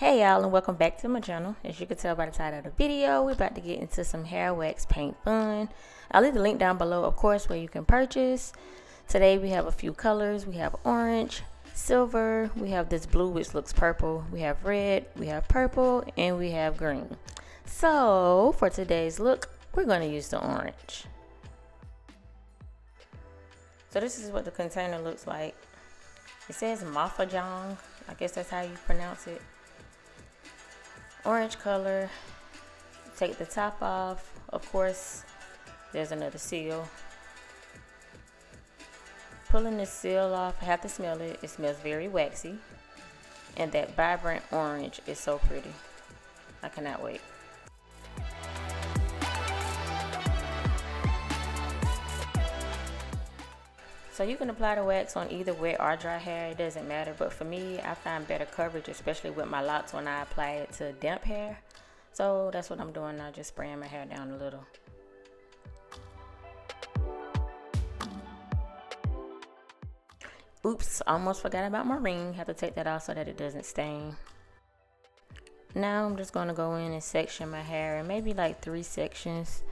Hey y'all, and welcome back to my channel. As you can tell by the title of the video, we're about to get into some hair wax paint fun. I'll leave the link down below, of course, where you can purchase. Today we have a few colors. We have orange, silver, we have this blue which looks purple, we have red, we have purple, and we have green. So for today's look, we're going to use the orange. So this is what the container looks like. It says Mafajong, I guess that's how you pronounce it. Orange color. Take the top off. Of course, there's another seal. Pulling this seal off, I have to smell it. It smells very waxy, and that vibrant orange is so pretty. I cannot wait. So you can apply the wax on either wet or dry hair, it doesn't matter, but for me, I find better coverage, especially with my locks, when I apply it to damp hair. So that's what I'm doing now, just spraying my hair down a little. Oops, almost forgot about my ring. Have to take that off so that it doesn't stain. Now I'm just going to go in and section my hair, and maybe like 3 sections.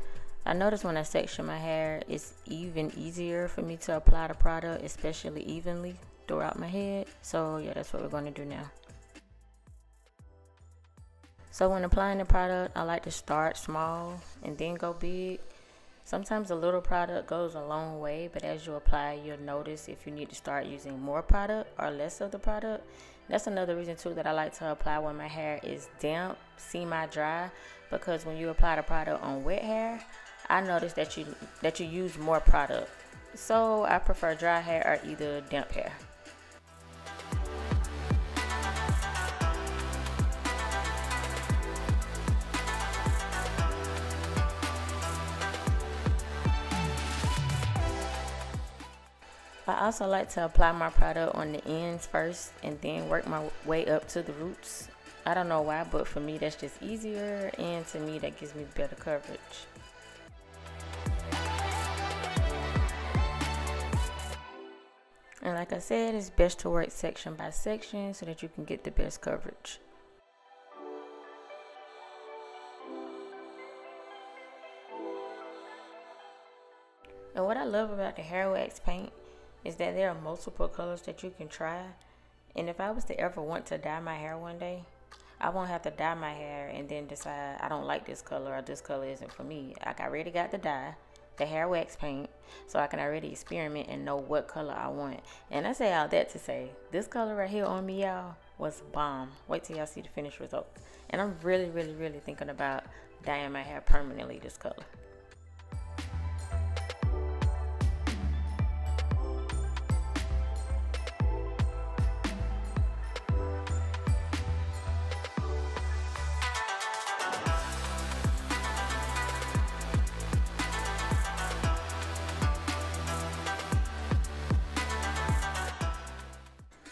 I notice when I section my hair, it's even easier for me to apply the product, especially evenly throughout my head. So yeah, that's what we're going to do now. So when applying the product, I like to start small and then go big. Sometimes a little product goes a long way, but as you apply, you'll notice if you need to start using more product or less of the product. That's another reason too that I like to apply when my hair is damp, semi-dry, because when you apply the product on wet hair, I noticed that you use more product. So I prefer dry hair or either damp hair. I also like to apply my product on the ends first and then work my way up to the roots. I don't know why, but for me that's just easier, and to me that gives me better coverage. And like I said, it's best to work section by section so that you can get the best coverage. And what I love about the hair wax paint is that there are multiple colors that you can try. And if I was to ever want to dye my hair one day, I won't have to dye my hair and then decide I don't like this color or this color isn't for me. Like, I already got the dye, the hair wax paint, so I can already experiment and know what color I want. And I say all that to say, this color right here on me, y'all, was bomb. Wait till y'all see the finished result. And I'm really thinking about dyeing my hair permanently this color.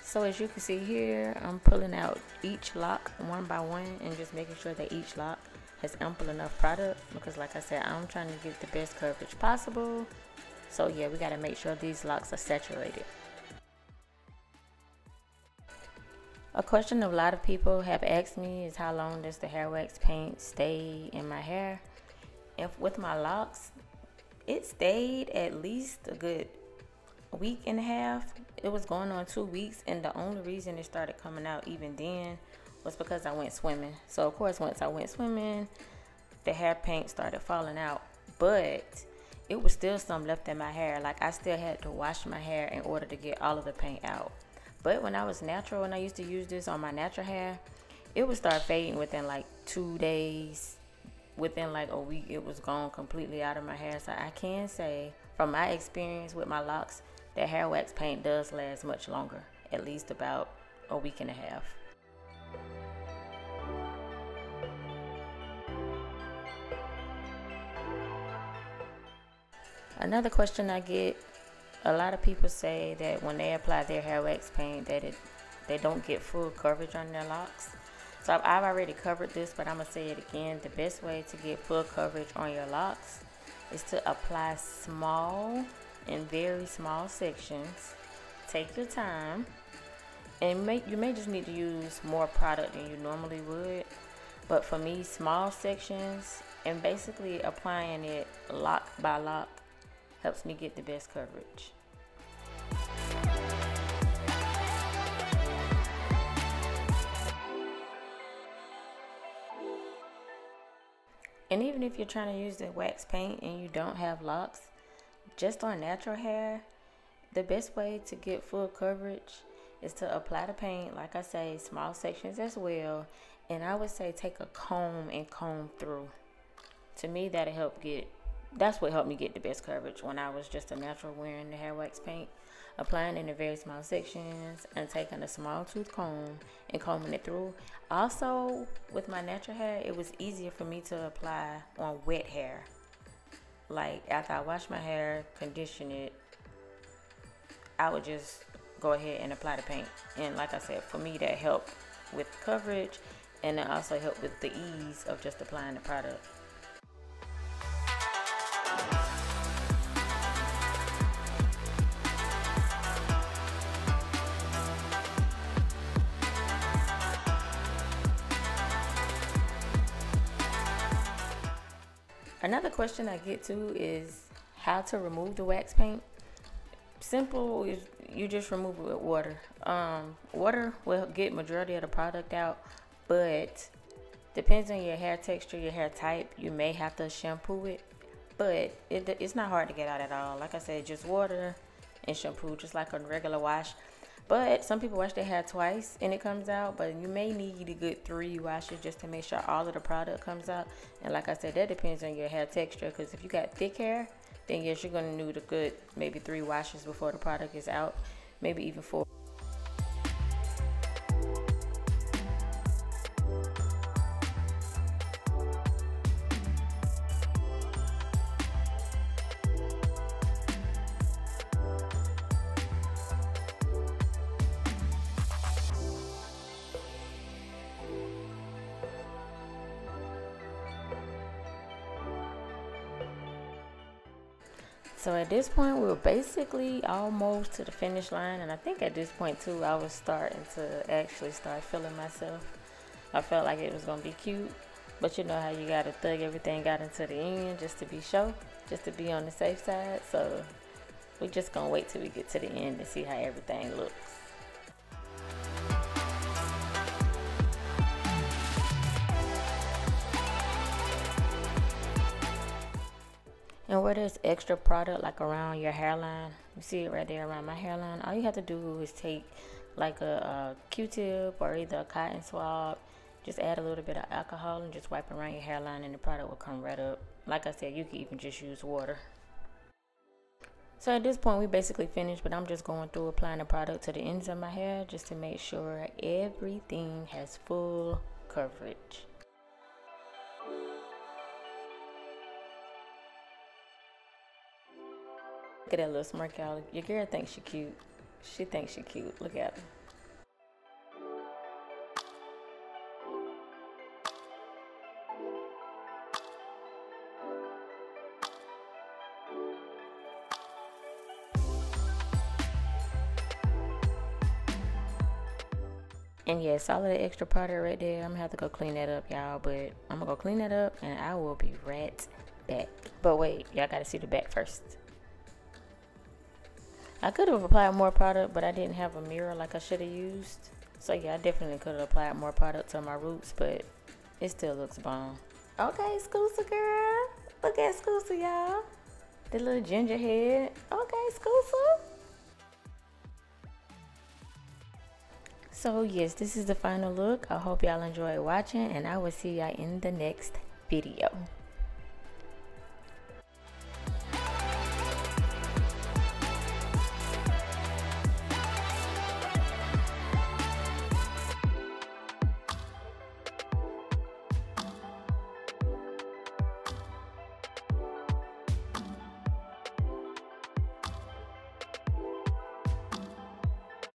So as you can see here, I'm pulling out each lock one by one and just making sure that each lock has ample enough product, because like I said, I'm trying to get the best coverage possible. So yeah, we got to make sure these locks are saturated. A question a lot of people have asked me is how long does the hair wax paint stay in my hair? And with my locks, it stayed at least a good week and a half. It was going on 2 weeks, and the only reason it started coming out even then was because I went swimming. So of course, once I went swimming, the hair paint started falling out, but it was still some left in my hair. Like, I still had to wash my hair in order to get all of the paint out. But when I was natural and I used to use this on my natural hair, it would start fading within like 2 days. Within like a week, it was gone completely out of my hair. So I can say from my experience with my locks, that hair wax paint does last much longer, at least about a week and a half. Another question I get, a lot of people say that when they apply their hair wax paint that they don't get full coverage on their locks. So I've already covered this, but I'm gonna say it again. The best way to get full coverage on your locks is to apply small, in very small sections. Take your time And you may just need to use more product than you normally would. But for me, small sections and basically applying it lock by lock helps me get the best coverage. And even if you're trying to use the wax paint and you don't have locks, just on natural hair, the best way to get full coverage is to apply the paint, like I say, small sections as well. And I would say take a comb and comb through. To me, that's what helped me get the best coverage when I was just a natural wearing the hair wax paint, applying in the very small sections and taking a small tooth comb and combing it through. Also, with my natural hair, it was easier for me to apply on wet hair. Like after I wash my hair, condition it, I would just go ahead and apply the paint. And like I said, for me that helped with coverage, and it also helped with the ease of just applying the product. Another question I get to is how to remove the wax paint. Simple is you just remove it with water. Water will get majority of the product out, but depends on your hair texture, your hair type, you may have to shampoo it, but it's not hard to get out at all. Like I said, just water and shampoo, just like a regular wash. But some people wash their hair twice and it comes out, but you may need a good 3 washes just to make sure all of the product comes out. And like I said, that depends on your hair texture, because if you got thick hair, then yes, you're going to need a good maybe 3 washes before the product is out, maybe even 4. So at this point, we were basically almost to the finish line, and I think at this point too, I was starting to actually start feeling myself. I felt like it was gonna be cute, but you know how you gotta thug everything out until the end just to be sure, just to be on the safe side. So we're just gonna wait till we get to the end and see how everything looks. And where there's extra product like around your hairline, you see it right there around my hairline, all you have to do is take like a Q-tip or either a cotton swab, just add a little bit of alcohol and just wipe around your hairline and the product will come right up. Like I said, you can even just use water. So at this point we basically finished, but I'm just going through applying the product to the ends of my hair just to make sure everything has full coverage. Look at that little smirk, y'all. Your girl thinks she cute. She thinks she cute. Look at her. And yes, all of the extra powder right there, I'm gonna have to go clean that up, y'all. But I'm gonna go clean that up and I will be right back. But wait, y'all gotta see the back first. I could have applied more product, but I didn't have a mirror like I should have used. So yeah, I definitely could have applied more product to my roots, but it still looks bomb. Okay, Scoosa girl. Look at Scoosa, y'all. The little ginger head. Okay, Scoosa. So yes, this is the final look. I hope y'all enjoyed watching, and I will see y'all in the next video.